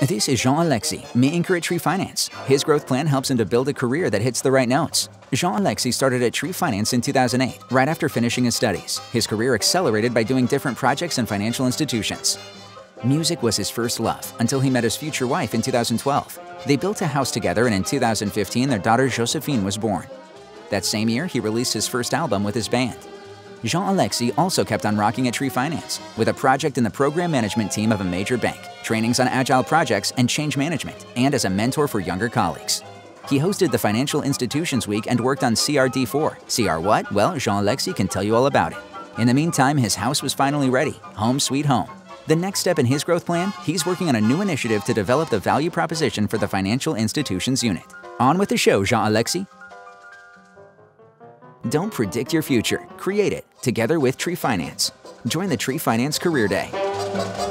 This is Jean-Alexis, maker at TriFinance. His growth plan helps him to build a career that hits the right notes. Jean-Alexis started at TriFinance in 2008, right after finishing his studies. His career accelerated by doing different projects in financial institutions. Music was his first love until he met his future wife in 2012. They built a house together, and in 2015, their daughter Joséphine was born. That same year, he released his first album with his band. Jean-Alexis also kept on rocking at TriFinance with a project in the program management team of a major bank, trainings on agile projects and change management, and as a mentor for younger colleagues. He hosted the Financial Institutions Week and worked on CRD4. CR what? Well, Jean-Alexis can tell you all about it. In the meantime, his house was finally ready, home sweet home. The next step in his growth plan, he's working on a new initiative to develop the value proposition for the Financial Institutions Unit. On with the show, Jean-Alexis. Don't predict your future, create it, together with TriFinance. Join the TriFinance Career Day.